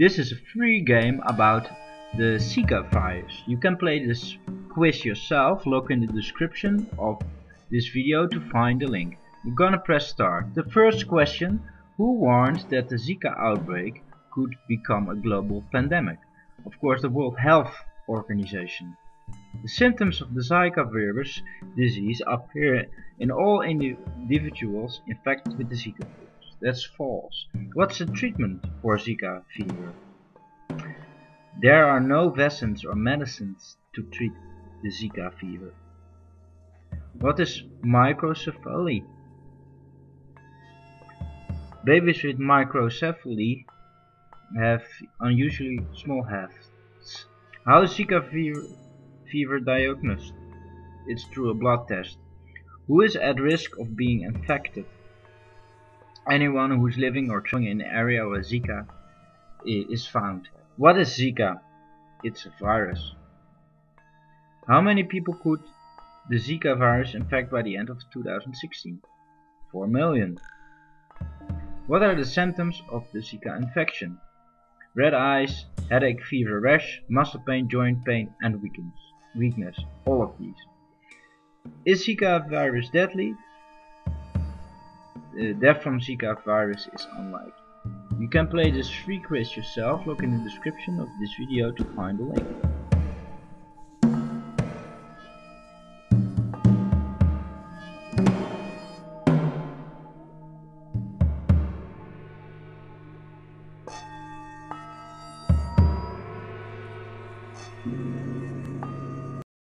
This is a free game about the Zika virus. You can play this quiz yourself. Look in the description of this video to find the link. We're gonna press start. The first question: who warned that the Zika outbreak could become a global pandemic? Of course, the World Health Organization. The symptoms of the Zika virus disease appear in all individuals infected with the Zika virus. That's false. What's the treatment for Zika fever? There are no vaccines or medicines to treat the Zika fever. What is microcephaly? Babies with microcephaly have unusually small heads. How is Zika fever diagnosed? It's through a blood test. Who is at risk of being infected? Anyone who is living or traveling in an area where Zika is found. What is Zika? It's a virus. How many people could the Zika virus infect by the end of 2016? 4 million. What are the symptoms of the Zika infection? Red eyes, headache, fever, rash, muscle pain, joint pain and weakness. All of these. Is Zika virus deadly? Death from Zika virus is unlikely. You can play this free quiz yourself. Look in the description of this video to find the link.